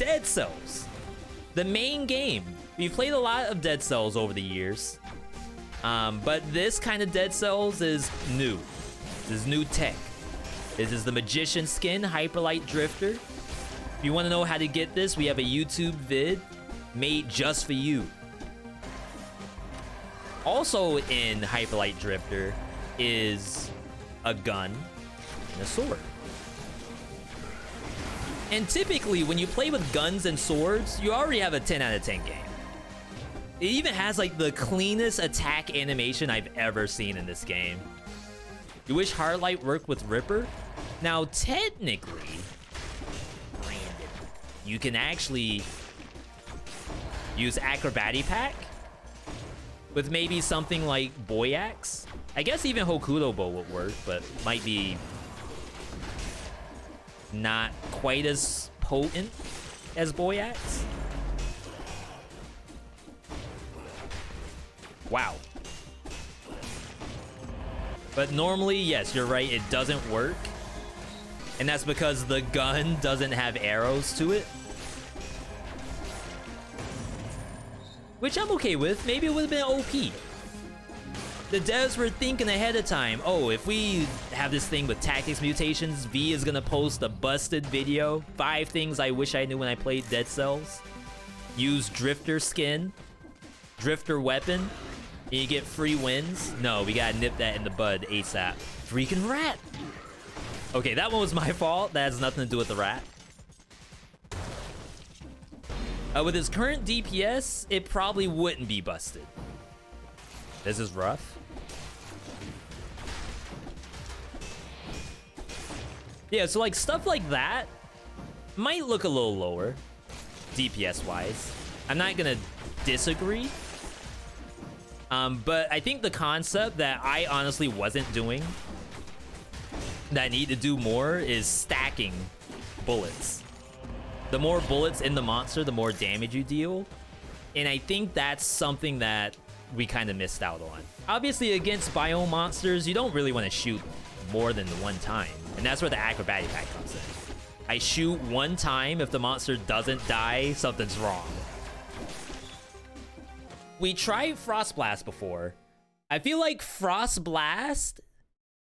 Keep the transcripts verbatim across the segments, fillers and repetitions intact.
Dead Cells, the main game. We've played a lot of Dead Cells over the years, um, but this kind of Dead Cells is new. This is new tech. This is the Magician Skin Hyper Light Drifter. If you want to know how to get this, we have a YouTube vid made just for you. Also in Hyper Light Drifter is a gun and a sword. And typically, when you play with guns and swords, you already have a ten out of ten game. It even has like the cleanest attack animation I've ever seen in this game. You wish Heartlight worked with Ripper? Now, technically, you can actually use Acrobatic Pack with maybe something like Boyax. I guess even Hokudobo would work, but might be not quite as potent as Boyax. Wow. But normally, yes, you're right, it doesn't work. And that's because the gun doesn't have arrows to it. Which I'm okay with. Maybe it would have been O P. The devs were thinking ahead of time, oh, if we have this thing with tactics mutations, V is gonna post a busted video. Five things I wish I knew when I played Dead Cells. Use Drifter skin, Drifter weapon, and you get free wins. No, we gotta nip that in the bud ASAP. Freaking rat. Okay, that one was my fault. That has nothing to do with the rat. Uh, with his current D P S, it probably wouldn't be busted. This is rough. Yeah, so like stuff like that might look a little lower D P S wise. I'm not gonna disagree. Um, but I think the concept that I honestly wasn't doing that I need to do more is stacking bullets. The more bullets in the monster, the more damage you deal. And I think that's something that we kind of missed out on. Obviously, against biome monsters, you don't really want to shoot more than one time. And that's where the Acrobatic Pack comes in. I shoot one time. If the monster doesn't die, something's wrong. We tried Frost Blast before. I feel like Frost Blast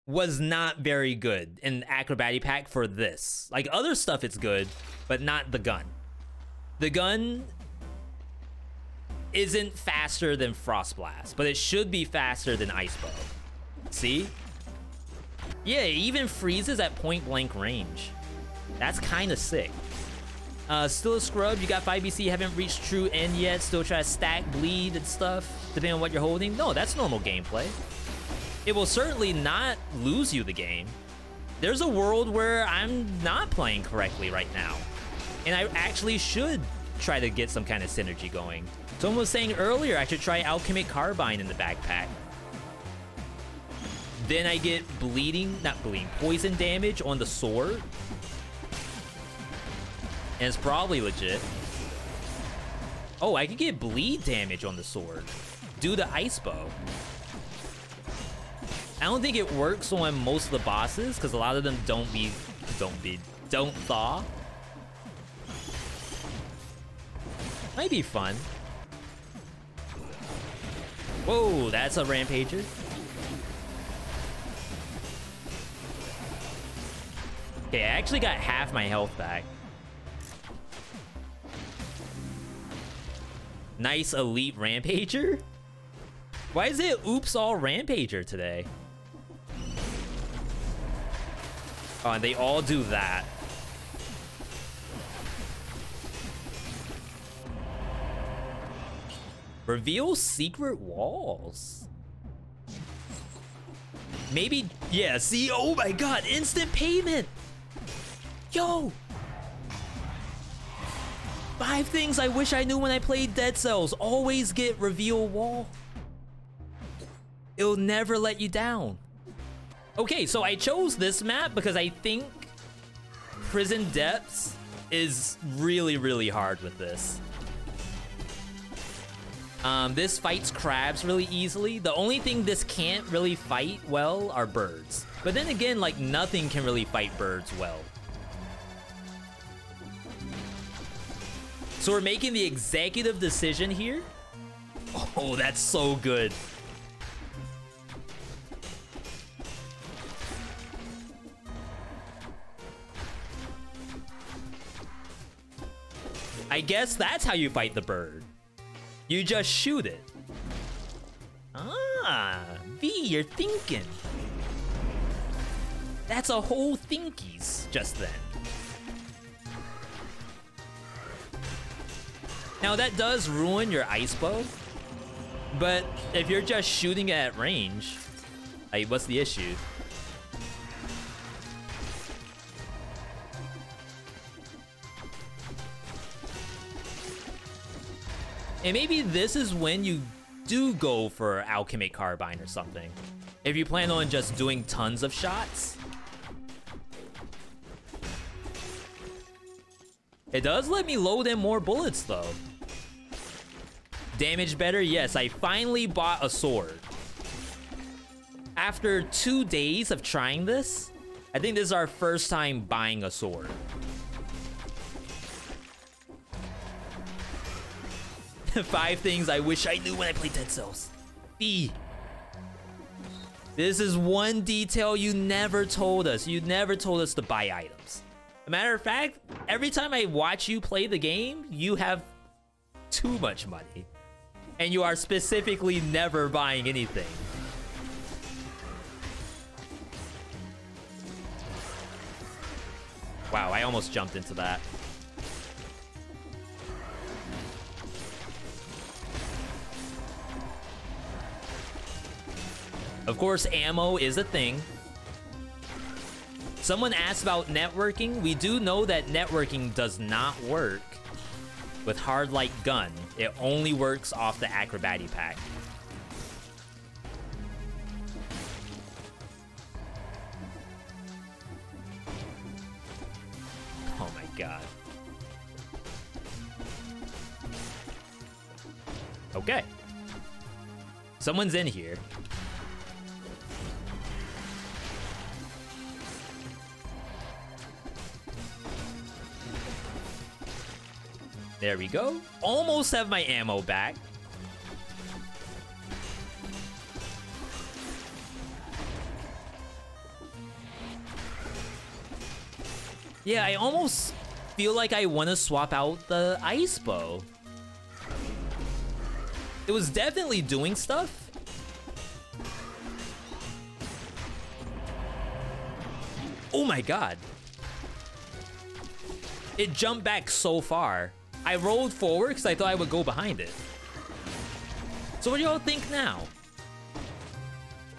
was not very good in Acrobatic Pack for this. Like, other stuff it's good, but not the gun. The gun isn't faster than Frost Blast, but it should be faster than Ice Bow. See? Yeah, it even freezes at point blank range. That's kind of sick. Uh, still a scrub, you got five B C, haven't reached true end yet, still try to stack, bleed, and stuff, depending on what you're holding. No, that's normal gameplay. It will certainly not lose you the game. There's a world where I'm not playing correctly right now, and I actually should try to get some kind of synergy going. Someone was saying earlier I should try Alchemic Carbine in the backpack. Then I get bleeding, not bleeding, poison damage on the sword. And it's probably legit. Oh, I could get bleed damage on the sword due to Ice Bow. I don't think it works on most of the bosses because a lot of them don't be, don't be, don't thaw. Might be fun. Whoa, that's a Rampager. Okay, I actually got half my health back. Nice elite Rampager? Why is it oops all Rampager today? Oh, and they all do that. Reveal secret walls. Maybe, yeah, see, oh my god, instant payment. Yo. Five things I wish I knew when I played Dead Cells. Always get reveal wall. It'll never let you down. Okay, so I chose this map because I think Prison Depths is really, really hard with this. Um, this fights crabs really easily. The only thing this can't really fight well are birds. But then again, like, nothing can really fight birds well. So we're making the executive decision here. Oh, that's so good. I guess that's how you fight the bird. You just shoot it. Ah, V, you're thinking. That's a whole thinkies just then. Now that does ruin your ice bow, but if you're just shooting at range, like, what's the issue? And maybe this is when you do go for Alchemic Carbine or something, if you plan on just doing tons of shots. It does let me load in more bullets though. Damage better? Yes, I finally bought a sword. After two days of trying this, I think this is our first time buying a sword. Five things I wish I knew when I played Dead Cells. D. This is one detail you never told us. You never told us to buy items. As a matter of fact, every time I watch you play the game, you have too much money. And you are specifically never buying anything. Wow, I almost jumped into that. Of course, ammo is a thing. Someone asked about networking. We do know that networking does not work with Hard Light Gun. It only works off the Acrobatic Pack. Oh my god. Okay. Someone's in here. There we go. Almost have my ammo back. Yeah, I almost feel like I want to swap out the ice bow. It was definitely doing stuff. Oh my god. It jumped back so far. I rolled forward because I thought I would go behind it. So what do y'all think now?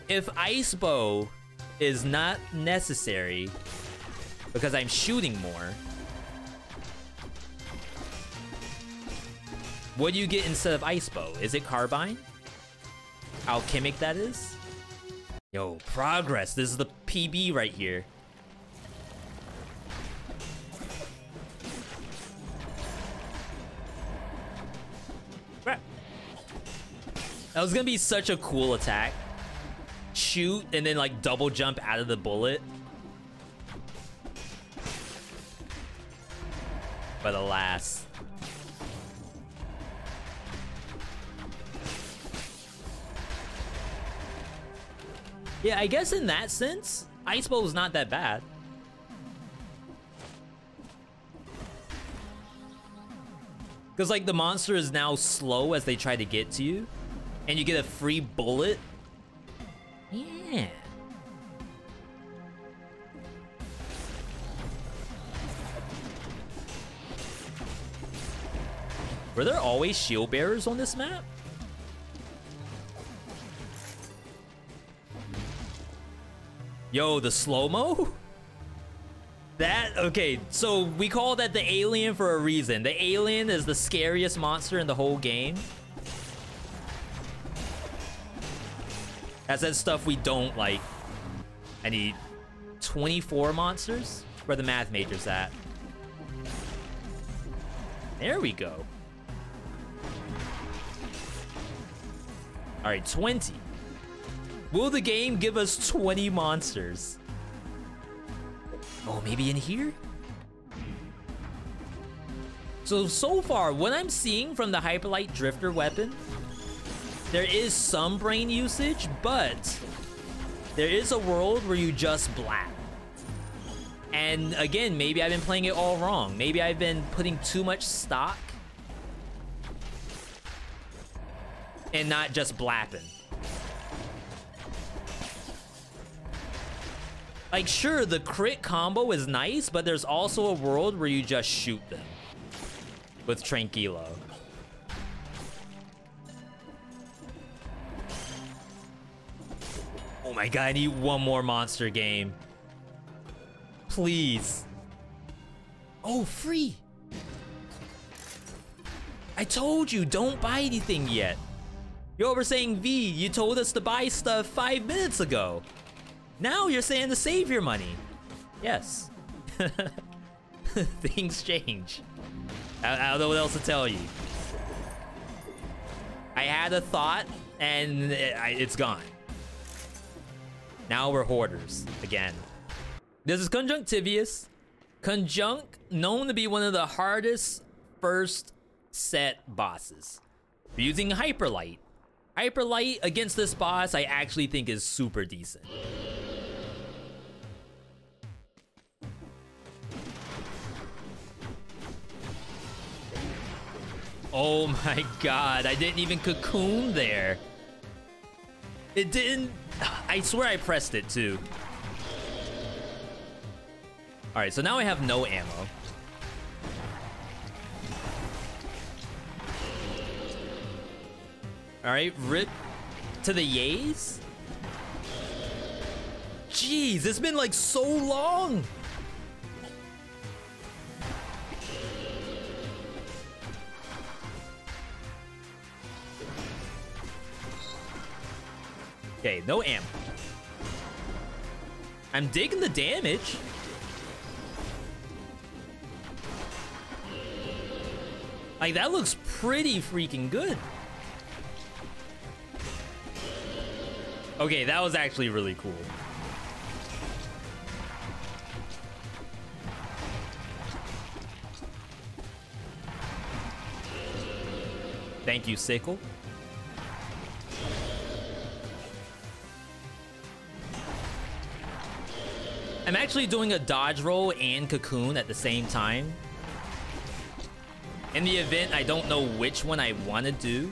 If Ice Bow is not necessary because I'm shooting more, what do you get instead of Ice Bow? Is it Carbine? Alchemic, that is? Yo, progress. This is the P B right here. That was gonna be such a cool attack. Shoot, and then like double jump out of the bullet. But alas. Yeah, I guess in that sense, Ice Bow was not that bad. Because like the monster is now slow as they try to get to you. And you get a free bullet? Yeah. Were there always shield bearers on this map? Yo, the slow-mo? That, okay, so we call that the alien for a reason. The alien is the scariest monster in the whole game. That's that stuff we don't like. I need twenty-four monsters? Where the math major's at. There we go. All right, twenty. Will the game give us twenty monsters? Oh, maybe in here? So, so far, what I'm seeing from the Hyper Light Drifter weapon, there is some brain usage, but there is a world where you just blast. And again, maybe I've been playing it all wrong. Maybe I've been putting too much stock and not just blapping. Like, sure, the crit combo is nice, but there's also a world where you just shoot them with Tranquilo. Oh my god, I need one more monster game. Please. Oh, free. I told you, don't buy anything yet. Yo, we're saying, V, you told us to buy stuff five minutes ago. Now you're saying to save your money. Yes. Things change. I, I don't know what else to tell you. I had a thought, and it, I, it's gone. Now we're hoarders again. This is Conjunctivius. Conjunct, known to be one of the hardest first set bosses. We're using Hyper Light. Hyper Light against this boss, I actually think is super decent. Oh my god, I didn't even cocoon there. It didn't... I swear I pressed it too. Alright, so now I have no ammo. Alright, rip to the yays. Jeez, it's been like so long. Okay, no ammo. I'm digging the damage. Like, that looks pretty freaking good. Okay, that was actually really cool. Thank you, Sickle. I'm actually doing a dodge roll and cocoon at the same time. In the event, I don't know which one I want to do.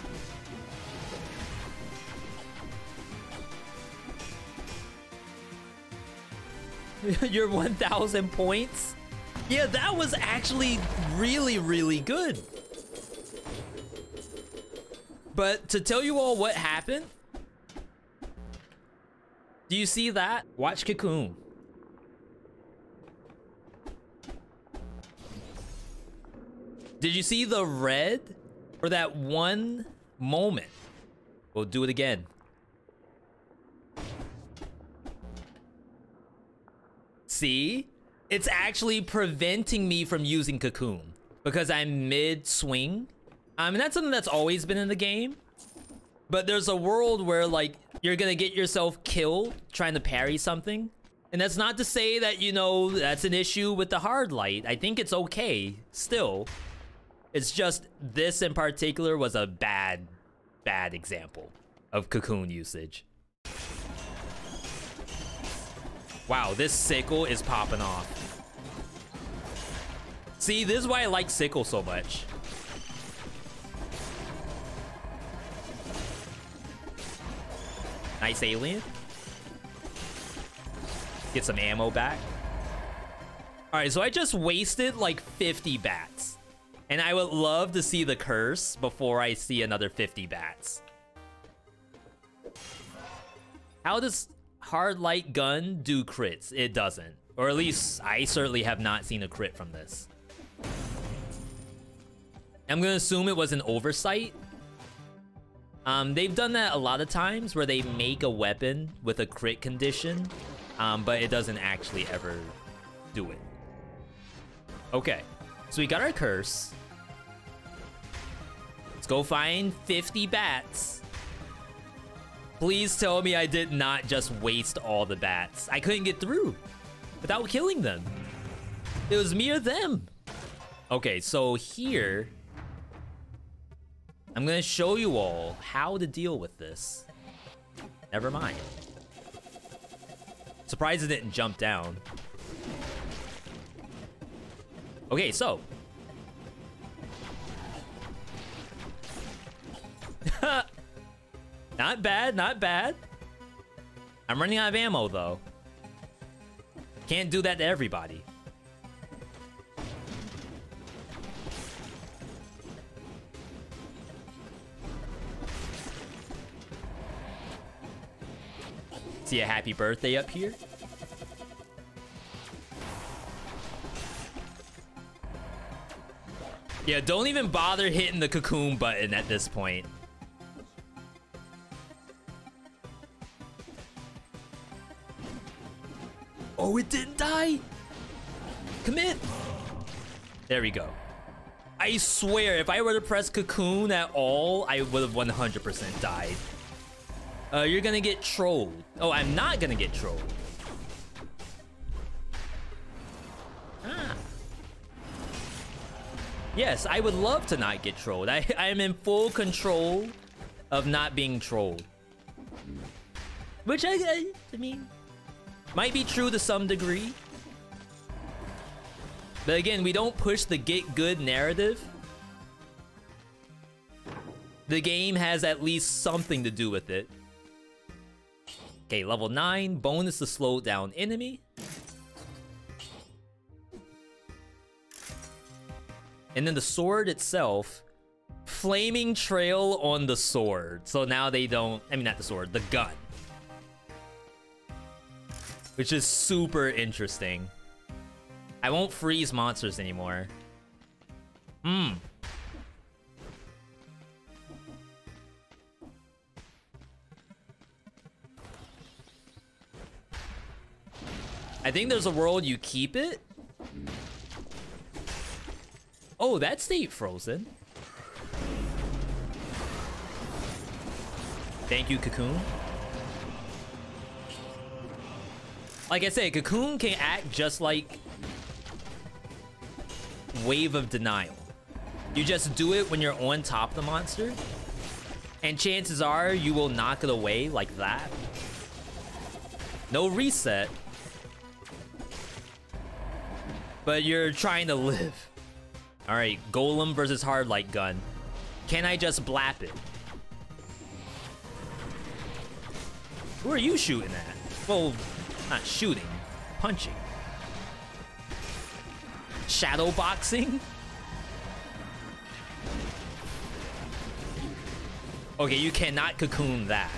Your one thousand points? Yeah, that was actually really, really good. But to tell you all what happened, do you see that? Watch Cocoon. Did you see the red for that one moment? We'll do it again. See? It's actually preventing me from using Cocoon because I'm mid-swing. I mean, that's something that's always been in the game. But there's a world where, like, you're gonna get yourself killed trying to parry something. And that's not to say that, you know, that's an issue with the Hard Light. I think it's okay still. It's just this in particular was a bad, bad example of Cocoon usage. Wow, this Sickle is popping off. See, this is why I like Sickle so much. Nice alien. Get some ammo back. All right, so I just wasted like fifty bats. And I would love to see the curse before I see another fifty bats. How does Hard Light Gun do crits? It doesn't. Or at least I certainly have not seen a crit from this. I'm going to assume it was an oversight. Um, they've done that a lot of times where they make a weapon with a crit condition, um, but it doesn't actually ever do it. Okay. So we got our curse. Let's go find fifty bats. Please tell me I did not just waste all the bats. I couldn't get through without killing them. It was me or them. Okay, so here, I'm gonna show you all how to deal with this. Never mind. Surprised it didn't jump down. Okay, so. Not bad, not bad. I'm running out of ammo, though. Can't do that to everybody. See a happy birthday up here? Yeah, don't even bother hitting the cocoon button at this point. Oh, it didn't die. Commit. There we go. I swear, if I were to press cocoon at all, I would have one hundred percent died. Uh, you're gonna get trolled. Oh, I'm not gonna get trolled. Ah. Yes, I would love to not get trolled. I, I am in full control of not being trolled. Which I, I, I mean, might be true to some degree. But again, we don't push the get good narrative. The game has at least something to do with it. Okay, level nine, bonus to slow down enemy. And then the sword itself, flaming trail on the sword. So now they don't, I mean not the sword, the gun. Which is super interesting. I won't freeze monsters anymore. Hmm. I think there's a world you keep it. Oh, that stayed frozen. Thank you, Cocoon. Like I said, Cocoon can act just like Wave of Denial. You just do it when you're on top of the monster, and chances are you will knock it away like that. No reset, but you're trying to live. All right, Golem versus Hard Light Gun. Can I just blap it? Who are you shooting at? Well, not shooting, punching. Shadow boxing? Okay, you cannot cocoon that.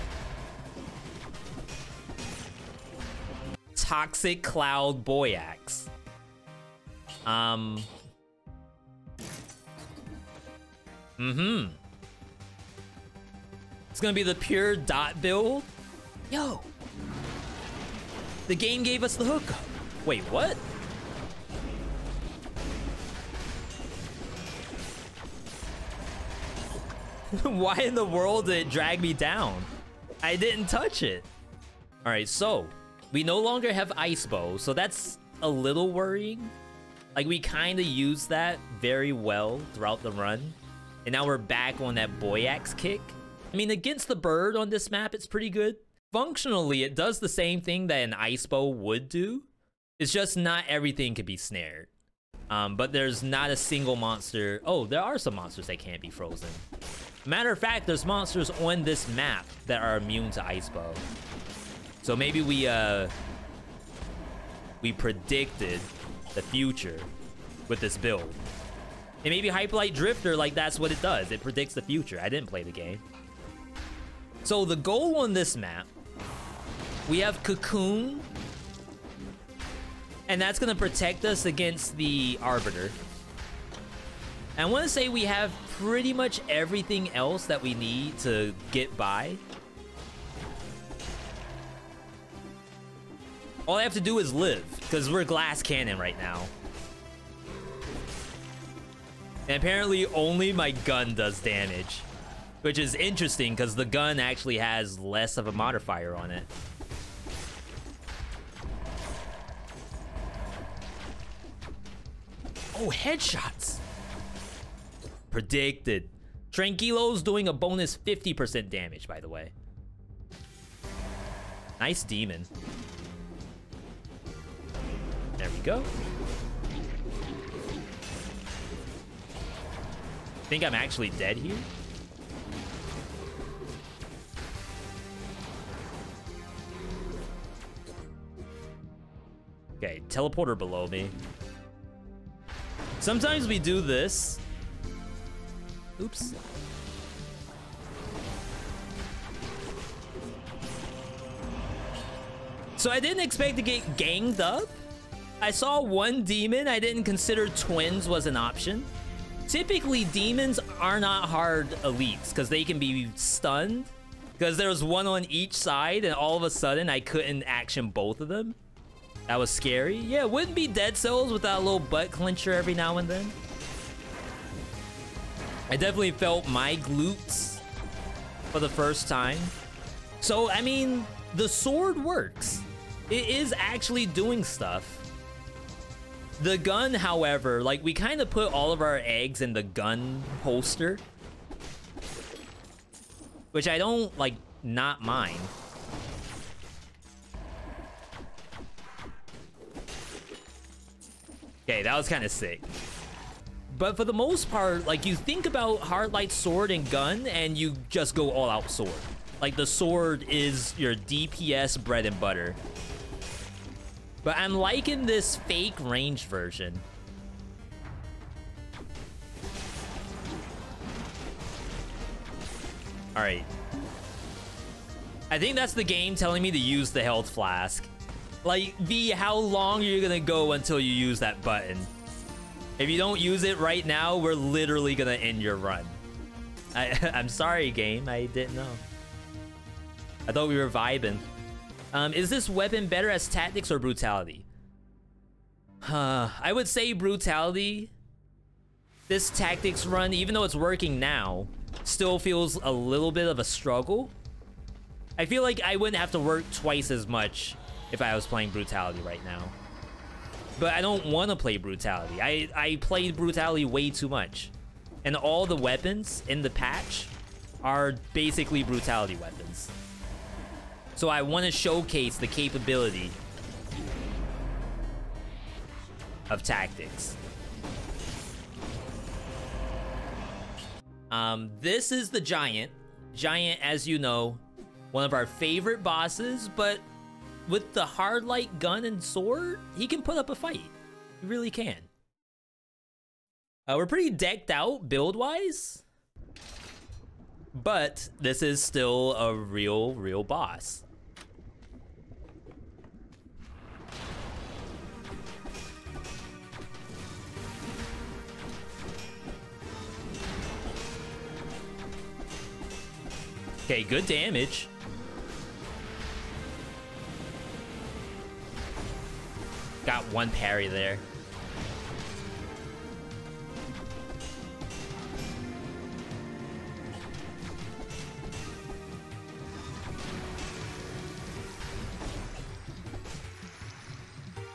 Toxic Cloud Boyax. Um. Mm-hmm. It's gonna be the pure dot build. Yo. The game gave us the hookup. Wait, what? Why in the world did it drag me down? I didn't touch it. All right, so we no longer have Ice Bow, so that's a little worrying. Like, we kind of used that very well throughout the run. And now we're back on that Boyax kick. I mean, against the bird on this map, it's pretty good. Functionally, it does the same thing that an Ice Bow would do. It's just not everything could be snared. Um, but there's not a single monster. Oh, there are some monsters that can't be frozen. Matter of fact, there's monsters on this map that are immune to Ice Bow. So maybe we, uh, we predicted the future with this build. And maybe Hyper Light Drifter, like, that's what it does. It predicts the future. I didn't play the game. So the goal on this map, we have Cocoon, and that's gonna protect us against the Arbiter. And I wanna say we have pretty much everything else that we need to get by. All I have to do is live, because we're glass cannon right now. And apparently only my gun does damage, which is interesting because the gun actually has less of a modifier on it. Oh, headshots. predicted. Tranquilo's doing a bonus fifty percent damage, by the way. Nice demon. There we go. I think I'm actually dead here. Okay, teleporter below me. Sometimes we do this. Oops. So I didn't expect to get ganged up. I saw one demon. I didn't consider twins was an option. Typically, demons are not hard elites because they can be stunned. Because there was one on each side and all of a sudden I couldn't action both of them. That was scary. Yeah, it wouldn't be Dead Cells without a little butt clincher every now and then. I definitely felt my glutes for the first time. So, I mean, the sword works. It is actually doing stuff. The gun, however, like, we kind of put all of our eggs in the gun holster. Which I don't, like, not mind. Okay, that was kind of sick. But for the most part, like, you think about Heartlight sword and gun, and you just go all-out sword. Like, the sword is your D P S bread and butter. But I'm liking this fake range version. Alright. I think that's the game telling me to use the health flask. Like, V, how long are you gonna go until you use that button? If you don't use it right now, we're literally gonna end your run. I, I'm sorry, game. I didn't know. I thought we were vibing. Um, is this weapon better as tactics or brutality? Huh. I would say brutality. This tactics run, even though it's working now, still feels a little bit of a struggle. I feel like I wouldn't have to work twice as much if I was playing brutality right now. But I don't want to play brutality. I, I played brutality way too much. And all the weapons in the patch are basically brutality weapons. So I want to showcase the capability of tactics. Um, this is the Giant. Giant, as you know, one of our favorite bosses, but with the hard light gun and sword, he can put up a fight. He really can. Uh, we're pretty decked out build-wise. But this is still a real, real boss. Okay, good damage. Got one parry there.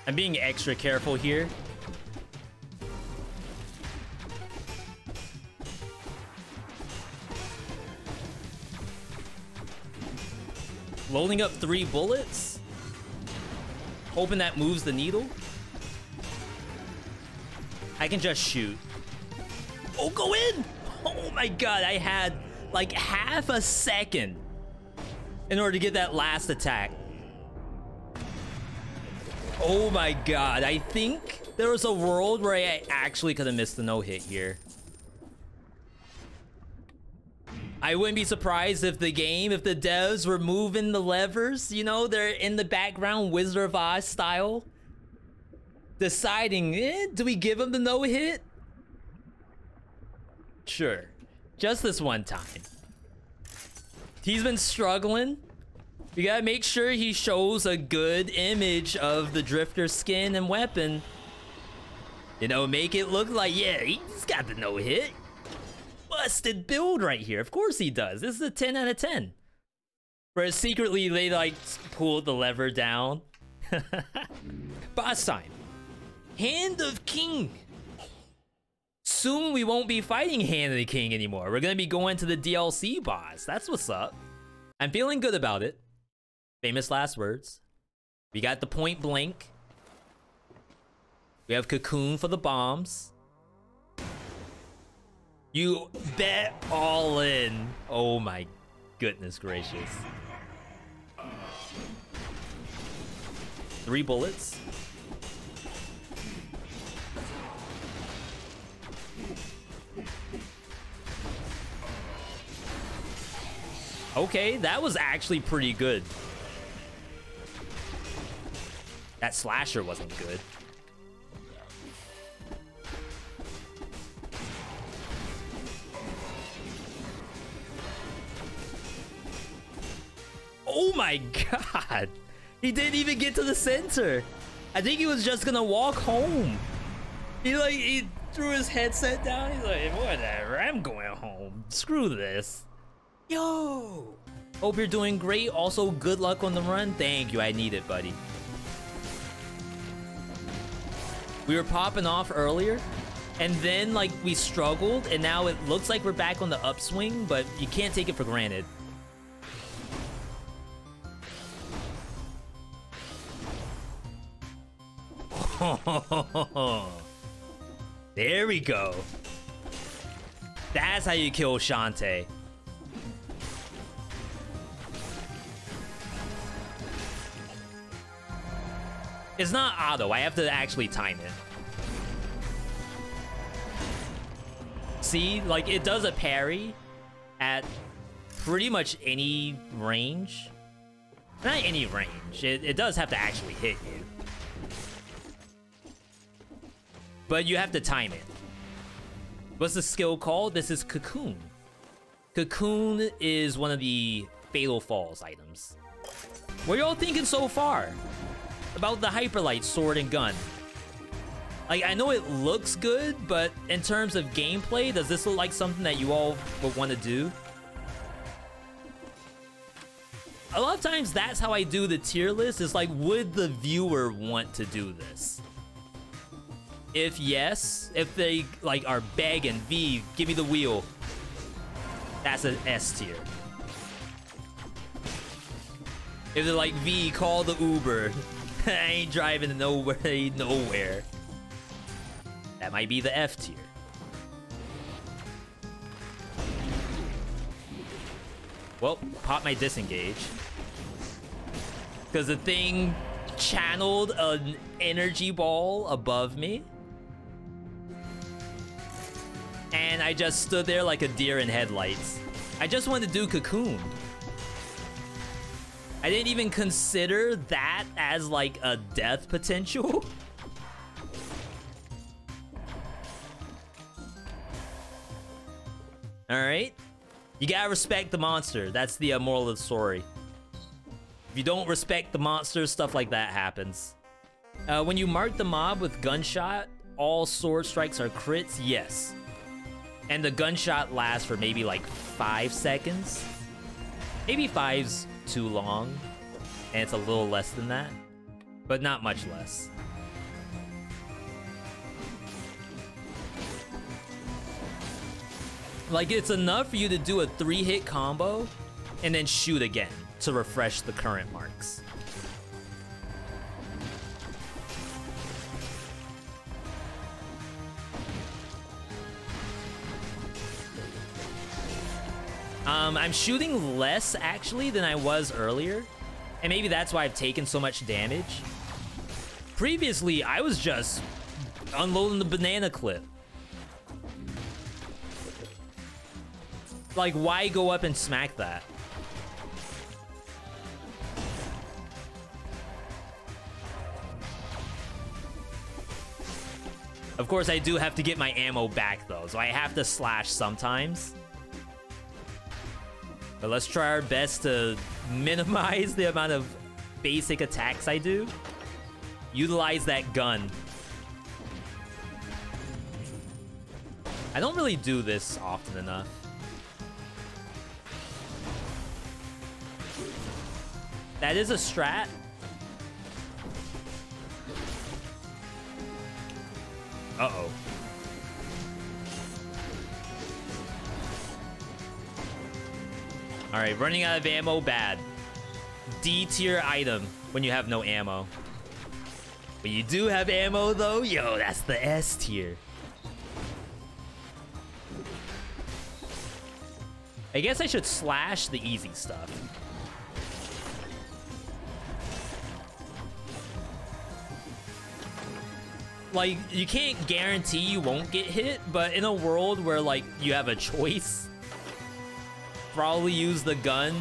I'm being extra careful here. Loading up three bullets. Hoping that moves the needle. I can just shoot. Oh, go in! Oh my god, I had like half a second in order to get that last attack. Oh my god, I think there was a world where I actually could have missed the no-hit here. I wouldn't be surprised if the game, if the devs were moving the levers, you know, they're in the background Wizard of Oz style. Deciding, eh, do we give him the no-hit? Sure. Just this one time. He's been struggling. We gotta make sure he shows a good image of the Drifter skin and weapon. You know, make it look like, yeah, he's got the no-hit. Busted build right here. Of course he does. This is a ten out of ten. Whereas secretly they like pulled the lever down. Boss time. Hand of King. soon we won't be fighting Hand of the King anymore. We're gonna be going to the D L C boss. That's what's up. I'm feeling good about it. Famous last words. We got the point blank. We have Cocoon for the bombs. You bet all in. Oh my goodness gracious. Three bullets. Okay, that was actually pretty good. That slasher wasn't good. Oh my god! He didn't even get to the center. I think he was just gonna walk home. He like he threw his headset down. He's like, whatever, I'm going home. Screw this. Yo! Hope you're doing great. Also, good luck on the run. Thank you. I need it, buddy. We were popping off earlier, and then like we struggled, and now it looks like we're back on the upswing, but you can't take it for granted. There we go. That's how you kill Shantae. It's not auto. I have to actually time it. See, like it does a parry at pretty much any range. Not any range. It, it does have to actually hit you. But you have to time it. What's the skill called? This is Cocoon. Cocoon is one of the Fatal Falls items. What are y'all thinking so far about the Hyper Light sword and gun? Like, I know it looks good, but in terms of gameplay, does this look like something that you all would want to do? A lot of times that's how I do the tier list. It's like, would the viewer want to do this? If yes, if they like are begging, V, give me the wheel, that's an S tier. If they're like, V, call the Uber, I ain't driving to nowhere, nowhere, that might be the F tier. Well, pop my disengage, because the thing channeled an energy ball above me. And I just stood there like a deer in headlights. I just wanted to do Cocoon. I didn't even consider that as like a death potential. Alright. You gotta respect the monster. That's the uh, moral of the story. If you don't respect the monster, stuff like that happens. Uh, when you mark the mob with gunshot, all sword strikes are crits, yes. And the gunshot lasts for maybe like five seconds. Maybe five's too long, and it's a little less than that, but not much less. Like, it's enough for you to do a three-hit combo and then shoot again to refresh the current marks. Um, I'm shooting less, actually, than I was earlier. And maybe that's why I've taken so much damage. Previously, I was just unloading the banana clip. Like, why go up and smack that? Of course, I do have to get my ammo back, though, so I have to slash sometimes. But let's try our best to minimize the amount of basic attacks I do. Utilize that gun. I don't really do this often enough. That is a strat. Uh-oh. All right, running out of ammo, bad. D tier item when you have no ammo. When you do have ammo though, yo, that's the S tier. I guess I should slash the easy stuff. Like, you can't guarantee you won't get hit, but in a world where, like, you have a choice, probably use the gun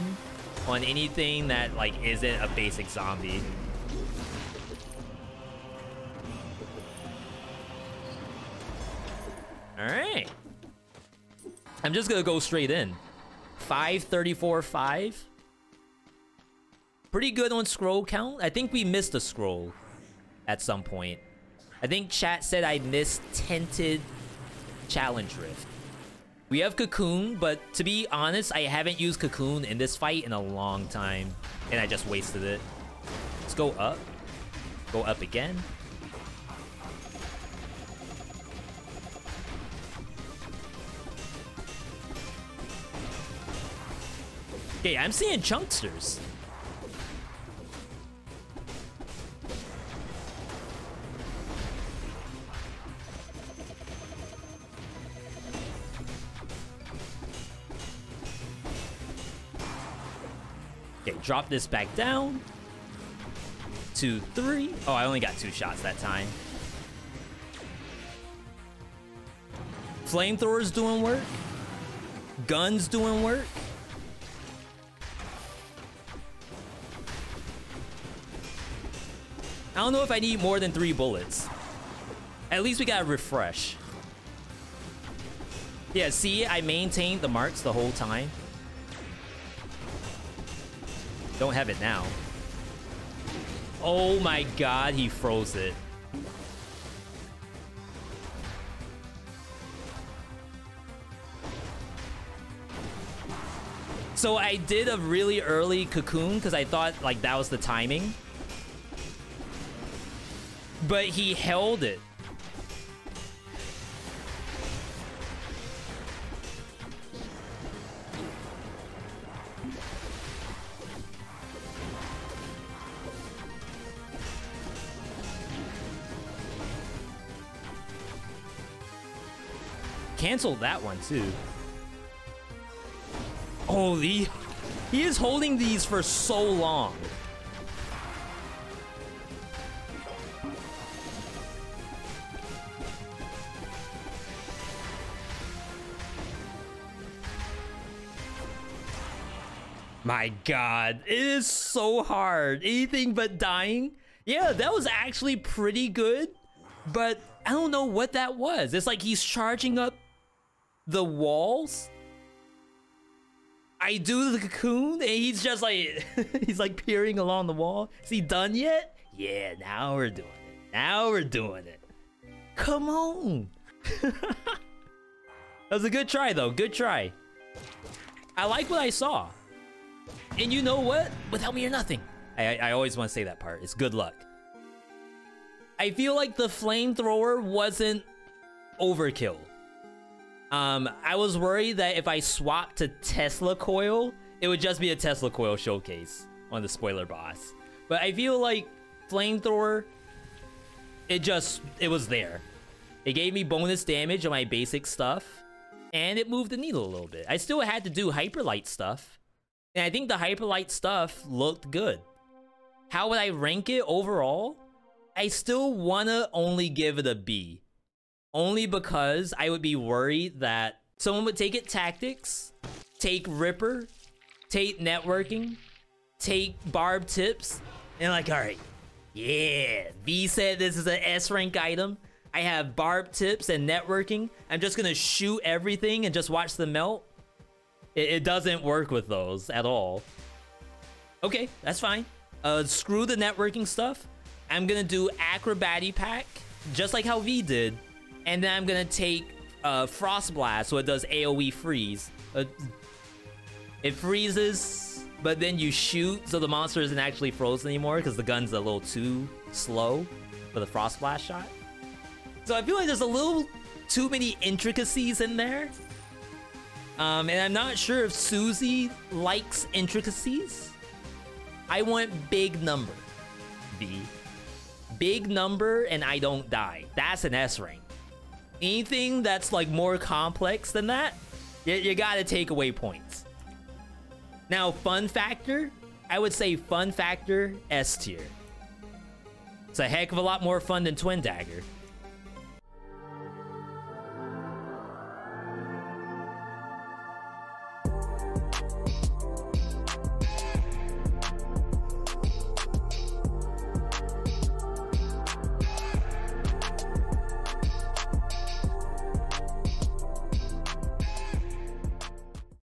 on anything that, like, isn't a basic zombie. Alright. I'm just gonna go straight in. five thirty-four five. Pretty good on scroll count. I think we missed a scroll at some point. I think chat said I missed Tinted Challenge Rift. We have Cocoon, but to be honest, I haven't used Cocoon in this fight in a long time, and I just wasted it. Let's go up. Go up again. Okay, I'm seeing chunksters. Okay, drop this back down. Two, three. Oh, I only got two shots that time. Flamethrower's doing work. Gun's doing work. I don't know if I need more than three bullets. At least we gotta refresh. Yeah, see, I maintained the marks the whole time. Don't have it now. Oh my god, he froze it. So I did a really early cocoon because I thought like that was the timing. But he held it. Cancel that one too. Oh, the he is holding these for so long. My god, it is so hard. Anything but dying? Yeah, that was actually pretty good, but I don't know what that was. It's like he's charging up the walls. I do the cocoon and he's just like he's like peering along the wall. Is he done yet? Yeah, now we're doing it. Now we're doing it. Come on. That was a good try though. Good try. I like what I saw. And you know what? Without me, you're nothing. I, I always want to say that part. It's good luck. I feel like the flamethrower wasn't overkill. Um, I was worried that if I swapped to Tesla Coil, it would just be a Tesla Coil showcase on the spoiler boss. But I feel like Flamethrower, it just, it was there. It gave me bonus damage on my basic stuff, and it moved the needle a little bit. I still had to do Hyper Light stuff, and I think the Hyper Light stuff looked good. How would I rank it overall? I still want to only give it a B. Only because I would be worried that someone would take it tactics, take Ripper, take networking, take barb tips, and like, all right, yeah, V said this is an S rank item. I have barb tips and networking. I'm just going to shoot everything and just watch them melt. It, it doesn't work with those at all. Okay, that's fine. Uh, screw the networking stuff. I'm going to do Acrobatic Pack, just like how V did. And then I'm gonna take uh, Frost Blast, so it does AoE freeze. Uh, it freezes, but then you shoot, so the monster isn't actually frozen anymore because the gun's a little too slow for the Frost Blast shot. So I feel like there's a little too many intricacies in there. Um, and I'm not sure if Susie likes intricacies. I want big number. B. Big number and I don't die. That's an S rank. Anything that's like more complex than that, you, you gotta take away points. Now, fun factor, I would say fun factor S tier. It's a heck of a lot more fun than Twin Dagger.